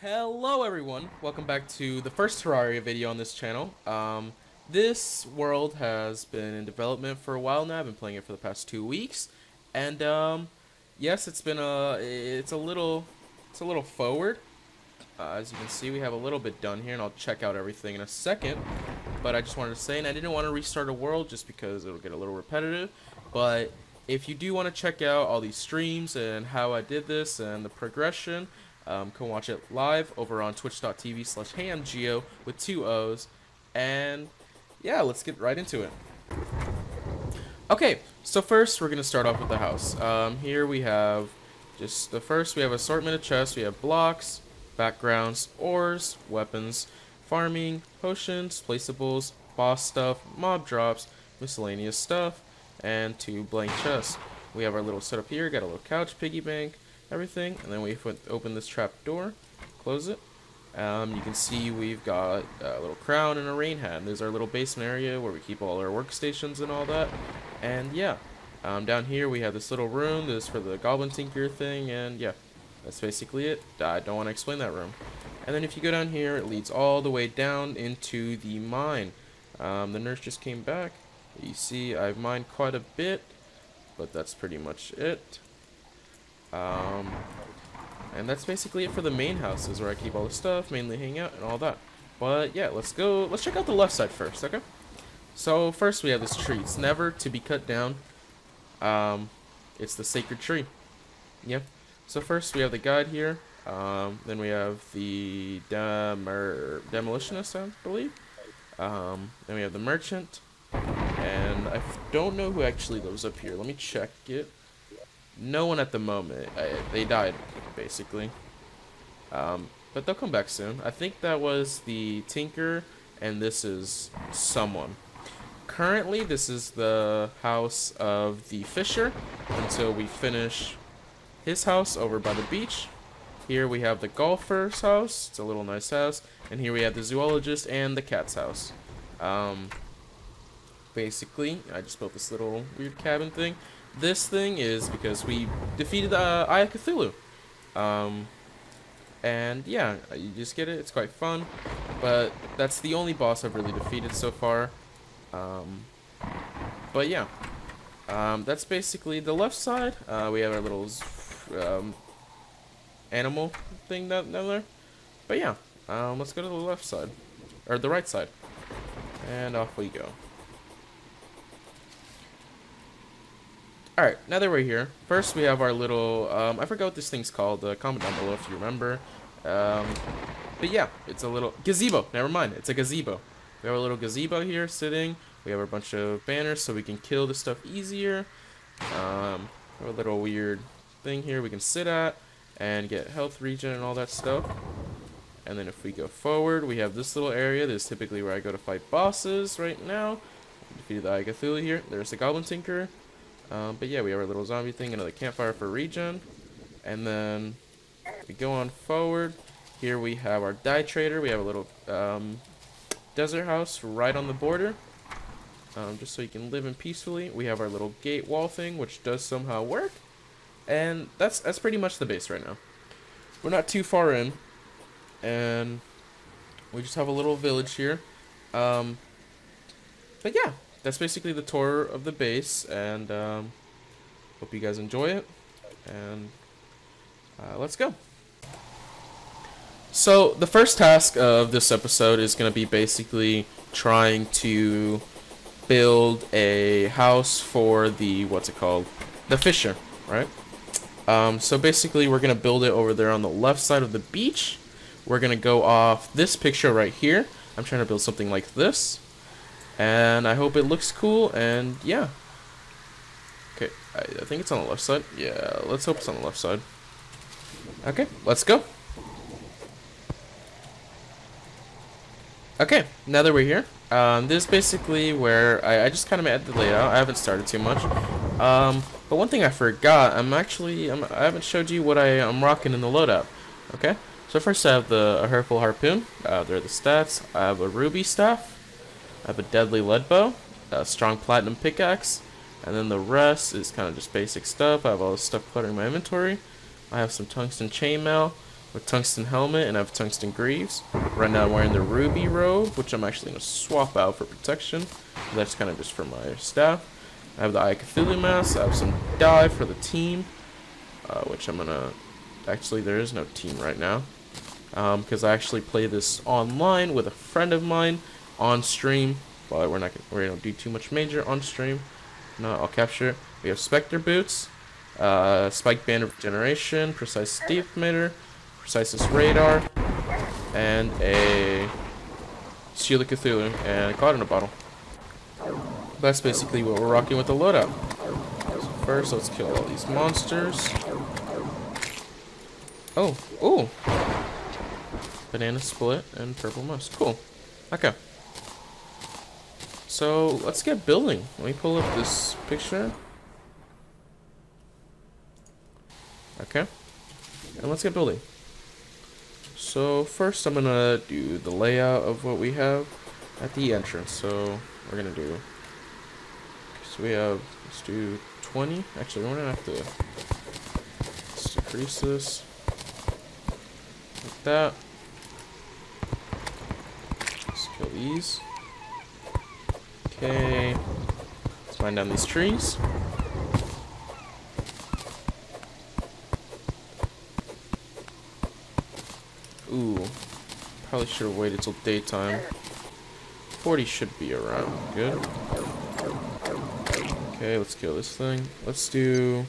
Hello everyone, welcome back to the first Terraria video on this channel. This world has been in development for a while now. I've been playing it for the past 2 weeks, and yes, it's a little forward. As you can see, we have a little bit done here, and I'll check out everything in a second. But I just wanted to say, and I didn't want to restart a world just because it'll get a little repetitive. But if you do want to check out all these streams and how I did this and the progression, can watch it live over on twitch.tv/HeyI'mGeo with 2 O's. And yeah, let's get right into it. Okay, so first we're gonna start off with the house. Here we have just we have assortment of chests. We have blocks, backgrounds, ores, weapons, farming, potions, placeables, boss stuff, mob drops, miscellaneous stuff, and 2 blank chests. We have our little setup here. Got a little couch, piggy bank, everything, and then we open this trap door, close it. You can see we've got a little crown and a rain hat. And there's our little basement area where we keep all our workstations and all that. And yeah, down here we have this little room. This is for the Goblin Tinker thing, and yeah, that's basically it. I don't want to explain that room. And then if you go down here, it leads all the way down into the mine. The nurse just came back. You see I've mined quite a bit, but that's pretty much it. And that's basically it for the main house, is where I keep all the stuff, mainly hang out and all that. But yeah, let's check out the left side first, okay? So first we have this tree. It's never to be cut down. It's the sacred tree. Yeah. So first we have the guide here. Then we have the demolitionist, I believe. Then we have the merchant. And I don't know who actually lives up here. Let me check it. No one at the moment. They died, basically. But they'll come back soon. I think that was the Tinker, and this is someone. Currently, this is the house of the Fisher, until we finish his house over by the beach. Here we have the Golfer's house. It's a little nice house. And here we have the Zoologist and the Cat's house. Basically, I just built this little weird cabin thing. This thing is because we defeated the Eye of Cthulhu. And yeah, you just get it. It's quite fun. But that's the only boss I've really defeated so far. But yeah, that's basically the left side. We have our little animal thing down there. But yeah, let's go to the left side. Or the right side. And off we go. Alright, now that we're here, first we have our little, I forgot what this thing's called. Comment down below if you remember. But yeah, it's a little gazebo. Never mind, it's a gazebo. We have a little gazebo here sitting. We have a bunch of banners so we can kill this stuff easier. We have a little weird thing here we can sit at and get health regen and all that stuff. And then if we go forward, we have this little area. This is typically where I go to fight bosses right now. Defeated the Eye of Cthulhu here. There's the Goblin Tinker. But yeah, we have our little zombie thing, another campfire for regen, and then we go on forward. Here we have our dye trader. We have a little desert house right on the border, just so you can live in peacefully. We have our little gate wall thing, which does somehow work, and that's pretty much the base right now. We're not too far in, and we just have a little village here, but yeah. That's basically the tour of the base, and hope you guys enjoy it, and let's go. So the first task of this episode is going to be basically trying to build a house for the, what's it called, the Fisher, right? So basically we're going to build it over there on the left side of the beach. We're going to go off this picture right here. I'm trying to build something like this. And I hope it looks cool, and yeah. Okay, I think it's on the left side. Yeah, let's hope it's on the left side. Okay, let's go. Okay, now that we're here, this is basically where I just kind of added the layout. I haven't started too much. But one thing I forgot, I haven't showed you what I'm rocking in the loadout. Okay, so first I have a Hurtful Harpoon. There are the stats. I have a Ruby Staff. I have a deadly lead bow, a strong platinum pickaxe, and then the rest is kind of just basic stuff. I have all this stuff cluttering my inventory. I have some tungsten chainmail, with tungsten helmet, and I have tungsten greaves. Right now I'm wearing the ruby robe, which I'm actually going to swap out for protection. That's kind of just for my staff. I have the Eye of Cthulhu mask. I have some dye for the team, which I'm going to... Actually, there is no team right now, because I actually play this online with a friend of mine on stream. But we don't do too much major on stream. No, I'll capture it. We have Spectre boots, spike band of regeneration, precise detonator, preciseness radar, and a Shield of Cthulhu and a cod in a bottle. That's basically what we're rocking with the loadout. So first, let's kill all these monsters. Oh, ooh! Banana split and purple musk. Cool. Okay. So let's get building. Let me pull up this picture. Okay. And let's get building. So first I'm gonna do the layout of what we have at the entrance. So we're gonna do, so we have, let's do 20. Actually, we're gonna have to, let's decrease this like that. Let's kill these. Okay, let's mine down these trees. Ooh, probably should have waited till daytime. 40 should be around. Good. Okay, let's kill this thing. Let's do...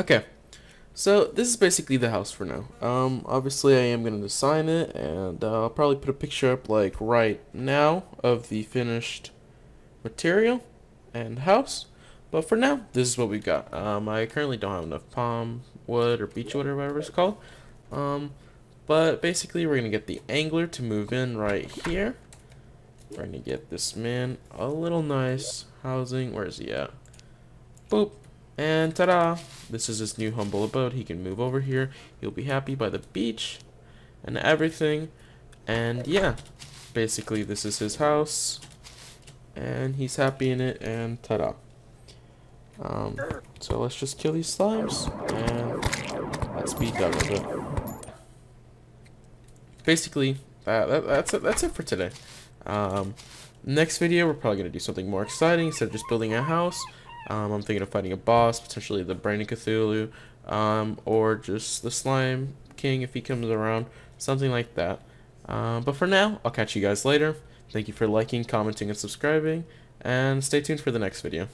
Okay, so this is basically the house for now. Obviously I am going to design it, and I'll probably put a picture up like right now of the finished material and house. But for now, this is what we got. I currently don't have enough palm wood or beech wood or whatever it's called. But basically we're going to get the angler to move in right here. We're going to get this man a little nice housing. Where is he at? Boop. And ta-da! This is his new humble abode. He can move over here. He'll be happy by the beach and everything. And yeah, basically this is his house. And he's happy in it, and ta-da. So let's just kill these slimes, and let's be done with it. Basically, that's it for today. Next video, we're probably going to do something more exciting instead of just building a house. I'm thinking of fighting a boss, potentially the Brain of Cthulhu, or just the Slime King if he comes around, something like that. But for now, I'll catch you guys later. Thank you for liking, commenting, and subscribing, and stay tuned for the next video.